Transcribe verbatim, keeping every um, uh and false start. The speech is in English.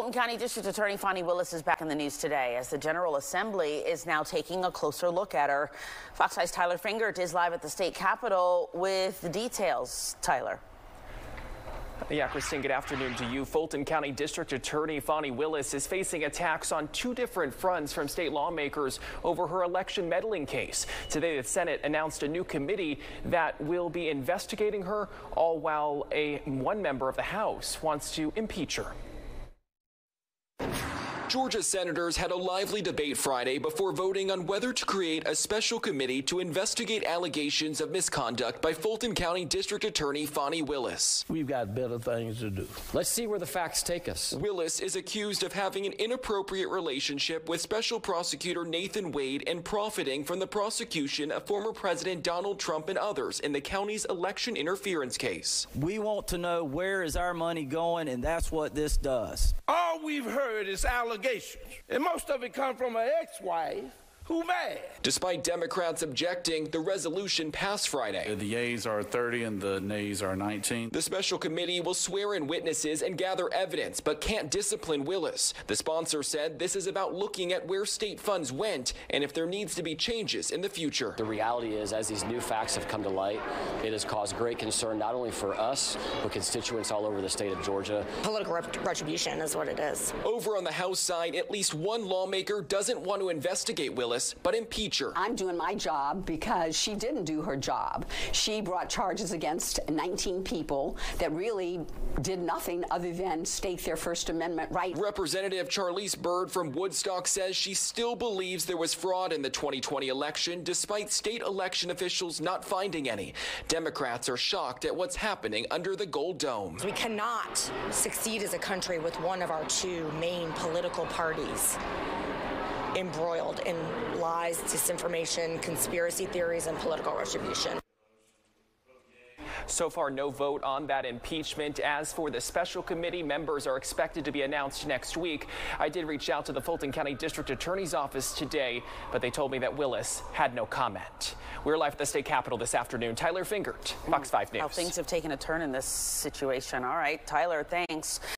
Fulton County District Attorney Fani Willis is back in the news today as the General Assembly is now taking a closer look at her. Fox five's Tyler Fingert is live at the state capitol with the details. Tyler. Yeah, Christine, good afternoon to you. Fulton County District Attorney Fani Willis is facing attacks on two different fronts from state lawmakers over her election meddling case. Today, the Senate announced a new committee that will be investigating her, all while a one member of the House wants to impeach her. Georgia senators had a lively debate Friday before voting on whether to create a special committee to investigate allegations of misconduct by Fulton County District Attorney Fani Willis. We've got better things to do. Let's see where the facts take us. Willis is accused of having an inappropriate relationship with Special Prosecutor Nathan Wade and profiting from the prosecution of former President Donald Trump and others in the county's election interference case. We want to know, where is our money going? And that's what this does. All we've heard is allegations. And most of it come from an ex-wife who mad. Despite Democrats objecting, the resolution passed Friday. The yeas are thirty and the nays are nineteen. The special committee will swear in witnesses and gather evidence, but can't discipline Willis. The sponsor said this is about looking at where state funds went and if there needs to be changes in the future. The reality is, as these new facts have come to light, it has caused great concern not only for us, but constituents all over the state of Georgia. Political retribution is what it is. Over on the House side, at least one lawmaker doesn't want to investigate Willis, but impeach her. I'm doing my job because she didn't do her job. She brought charges against nineteen people that really did nothing other than stake their First Amendment right. Representative Charlice Byrd from Woodstock says she still believes there was fraud in the twenty twenty election, despite state election officials not finding any. Democrats are shocked at what's happening under the gold dome. We cannot succeed as a country with one of our two main political parties embroiled in lies, disinformation, conspiracy theories, and political retribution. So far, no vote on that impeachment. As for the special committee, members are expected to be announced next week. I did reach out to the Fulton County District Attorney's office today, but they told me that Willis had no comment. We're live at the state capitol this afternoon. Tyler Fingert, Fox five News. How things have taken a turn in this situation. All right, Tyler, thanks.